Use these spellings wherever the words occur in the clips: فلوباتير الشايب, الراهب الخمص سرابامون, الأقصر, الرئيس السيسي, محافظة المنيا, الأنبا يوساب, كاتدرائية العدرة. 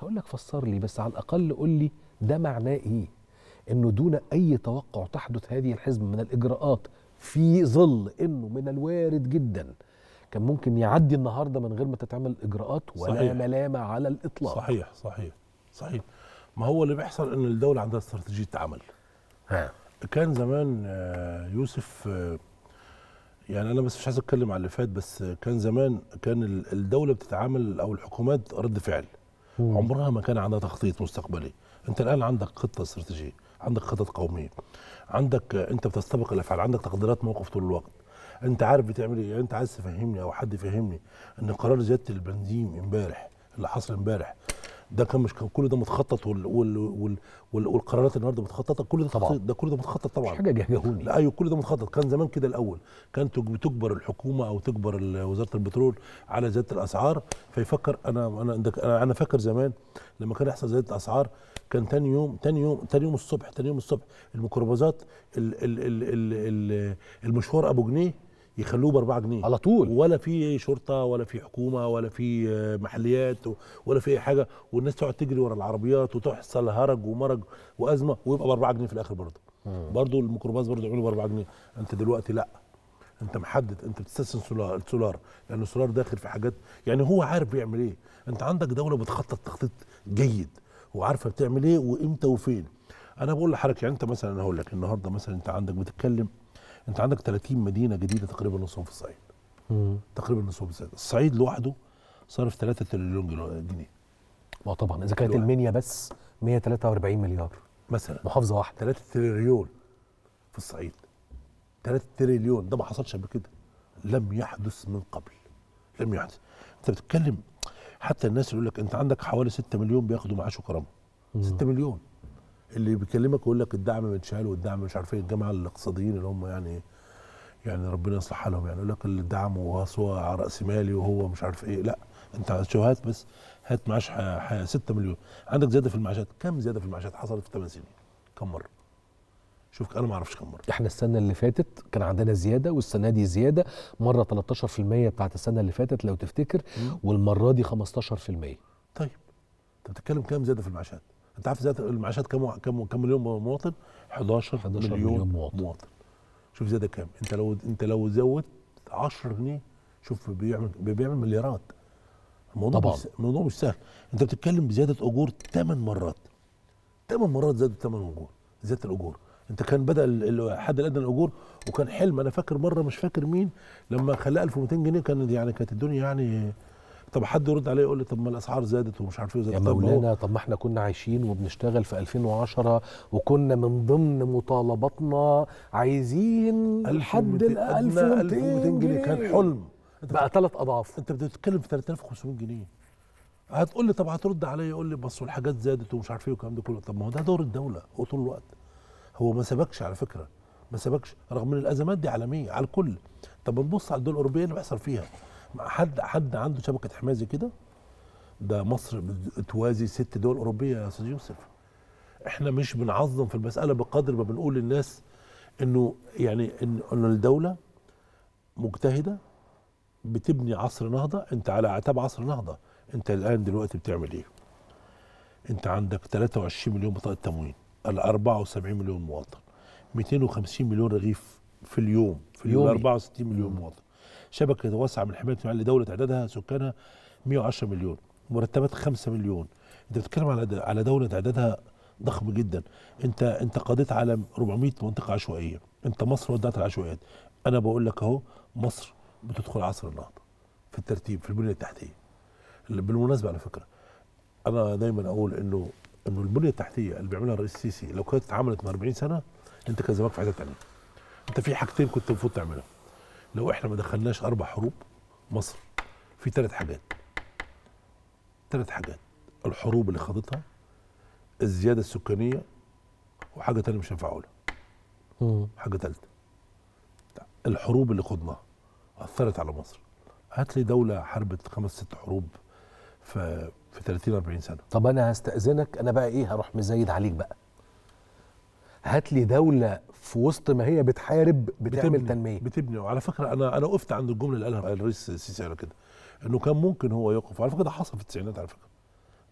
هقول لك فسر لي بس على الأقل قول لي ده معناه إيه؟ إنه دون أي توقع تحدث هذه الحزمة من الإجراءات في ظل إنه من الوارد جدا كان ممكن يعدي النهارده من غير ما تتعمل إجراءات ولا صحيح. ملامة على الإطلاق. صحيح صحيح صحيح. ما هو اللي بيحصل إن الدولة عندها استراتيجية عمل. كان زمان يوسف، يعني أنا بس مش عايز أتكلم على اللي فات، بس كان زمان كان الدولة بتتعامل أو الحكومات رد فعل، عمرها ما كان عندها تخطيط مستقبلي. أنت الآن عندك خطة استراتيجية، عندك خطط قومية، عندك أنت بتستبق الأفعال، عندك تقديرات موقف طول الوقت، أنت عارف بتعمل إيه. أنت عايز تفهمني أو حد يفهمني إن قرار زيادة البنزين إمبارح اللي حصل إمبارح ده كان مش كل ده متخطط، والقرارات النهارده متخططه، كل ده طبعا ده كل ده متخطط طبعا، مش حاجه جهوله. لا ايوه كل ده متخطط. كان زمان كده الاول كانت تجبر الحكومه او تجبر وزاره البترول على زياده الاسعار، فيفكر انا فاكر زمان لما كان يحصل زياده اسعار كان تاني يوم الصبح الميكروباصات المشوار ابو جنيه يخلوه ب4 جنيه على طول، ولا في شرطه ولا في حكومه ولا في محليات ولا في اي حاجه، والناس تقعد تجري ورا العربيات وتحصل هرج ومرج وازمه، ويبقى ب4 جنيه في الاخر برضه الميكروباص برضه يعملوا ب4 جنيه. انت دلوقتي لا، انت محدد، انت بتستثمر السولار لان السولار داخل في حاجات، يعني هو عارف بيعمل ايه. انت عندك دوله بتخطط تخطيط جيد وعارفه بتعمل ايه وامتى وفين. انا بقول لحضرتك يعني انت مثلا، انا هقول لك النهارده مثلا انت عندك بتتكلم، انت عندك 30 مدينه جديده تقريبا نصهم في الصعيد. تقريبا نصهم في الصعيد. الصعيد لوحده صرف 3 تريليون جنيه. ما طبعا اذا كانت المنيا بس 143 مليار مثلا، محافظه واحده 3 تريليون في الصعيد. 3 تريليون ده ما حصلش قبل كده، لم يحدث من قبل، لم يحدث. انت بتتكلم حتى الناس يقول لك انت عندك حوالي 6 مليون بياخدوا معاش وكرامه. 6 مليون اللي بيكلمك ويقول لك الدعم متشال والدعم مش عارفين الجامعه الاقتصاديين اللي هم يعني ربنا يصلح حالهم، يعني يقول لك الدعم وهو راس مالي وهو مش عارف ايه. لا انت شو، هات بس، هات معاش 6 مليون. عندك زياده في المعاشات، كم زياده في المعاشات حصلت في 8 سنين؟ كم مره؟ شوف انا ما اعرفش كم مره. احنا السنه اللي فاتت كان عندنا زياده، والسنه دي زياده مره 13% بتاعت السنه اللي فاتت لو تفتكر، والمره دي 15%. طيب انت بتتكلم كم زياده في المعاشات؟ انت عارف زياده المعاشات كم مليون مواطن؟ 11 مليون مواطن. شوف زياده كام. انت لو زودت 10 جنيه شوف بيعمل مليارات. الموضوع طبعا الموضوع مش سهل. انت بتتكلم بزياده اجور 8 مرات زادوا زياده الاجور. انت كان بدا الحد الادنى للاجور، وكان حلم، انا فاكر مره مش فاكر مين لما خلاه 1200 جنيه، كان يعني كانت الدنيا يعني. طب حد يرد عليه يقول لي طب ما الاسعار زادت ومش عارف ايه زادت. يا مولانا طب ما احنا كنا عايشين وبنشتغل في 2010 وكنا من ضمن مطالباتنا عايزين الحد الادنى 1200 جنيه، كان حلم بقى 3 اضعاف. انت بتتكلم في 3500 جنيه. هتقول لي طب هترد عليا يقول لي بصوا الحاجات زادت ومش عارف ايه والكلام ده كله. طب ما هو ده دور الدوله طول الوقت، هو ما سبقش على فكره، ما سبقش رغم ان الازمات دي عالميه على الكل. طب نبص على الدول الاوروبيه اللي بيحصل فيها، حد عنده شبكه حمايه زي كده؟ ده مصر بتوازي 6 دول اوروبيه يا استاذ يوسف. احنا مش بنعظم في المساله بقدر ما بنقول للناس انه يعني ان الدوله مجتهده بتبني عصر نهضه. انت على اعتاب عصر نهضه، انت الان دلوقتي بتعمل ايه؟ انت عندك 23 مليون بطاقه تموين، 74 مليون مواطن، 250 مليون رغيف في اليوم 64 مليون مواطن، شبكة واسعة من الحماية الاجتماعية لدولة إعدادها سكانها 110 مليون، مرتبات 5 مليون، أنت بتتكلم على دولة إعدادها ضخم جدا، أنت قضيت على 400 منطقة عشوائية، أنت مصر ودعت العشوائيات، أنا بقول لك أهو مصر بتدخل عصر النهضة في الترتيب في البنية التحتية. بالمناسبة على فكرة أنا دايما أقول إنه البنية التحتية اللي بيعملها الرئيس السيسي لو كانت اتعملت من 40 سنة أنت كان زمانك في حتة تانية. أنت في حاجتين كنت المفروض تعملها. لو احنا ما دخلناش 4 حروب مصر في 3 حاجات. 3 حاجات الحروب اللي خاضتها، الزياده السكانيه، وحاجه ثانيه مش هينفعوا لها. حاجه ثالثه الحروب اللي خضناها اثرت على مصر. هات لي دوله حاربت 5 6 حروب في 30 40 سنه. طب انا هستاذنك، انا بقى ايه هروح مزايد عليك بقى. هات لي دوله في وسط ما هي بتحارب بتعمل تنميه بتبني. وعلى فكره انا وقفت عند الجمله اللي قالها الرئيس السيسي على كده، انه كان ممكن هو يقف. على فكره ده حصل في التسعينات، على فكره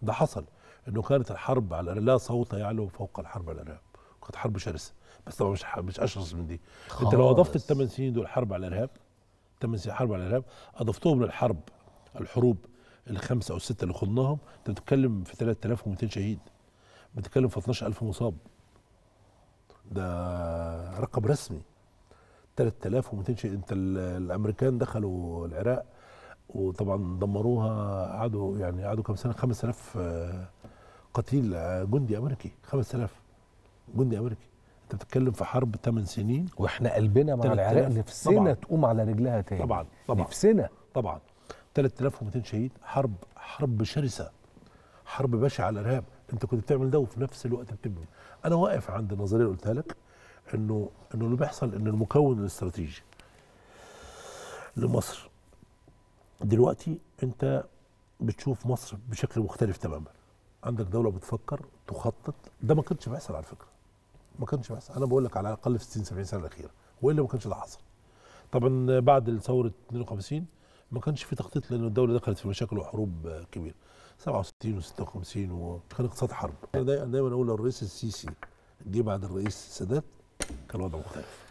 ده حصل. انه كانت الحرب على لا صوت يعلو فوق الحرب على الارهاب، كانت حرب شرسه، بس طبعا مش اشرس من دي خالص. انت لو اضفت الثمان سنين دول حرب على الارهاب، 8 سنين حرب على الارهاب، اضفتهم للحرب الحروب الخمسه او السته اللي خضناهم، انت بتتكلم في 3200 شهيد، بتتكلم في 12000 مصاب، ده رقم رسمي 3200 شهيد. انت الامريكان دخلوا العراق وطبعا دمروها، قعدوا يعني قعدوا كم سنه، 5000 قتيل جندي امريكي، 5000 جندي امريكي. انت بتتكلم في حرب 8 سنين، واحنا قلبنا مع العراق، نفسنا طبعًا تقوم على رجلها تاني، طبعا طبعا نفسنا طبعا. 3200 شهيد، حرب شرسه، حرب بشعه على الارهاب. انت كنت بتعمل ده وفي نفس الوقت بتبني. انا واقف عند النظريه اللي قلتها لك، انه اللي بيحصل ان المكون الاستراتيجي لمصر دلوقتي، انت بتشوف مصر بشكل مختلف تماما. عندك دوله بتفكر، تخطط، ده ما كانش بيحصل على فكره، ما كانش بيحصل. انا بقول لك على الاقل في 60-70 سنه الاخيره، والا ما كانش ده حصل. طبعا بعد ثوره 52 ما كانش في تخطيط، لان الدوله دخلت في مشاكل وحروب كبيره، 67 و56، وكان اقتصاد حرب. انا دايما اقول الرئيس السيسي جه بعد الرئيس السادات كان وضعه مختلف.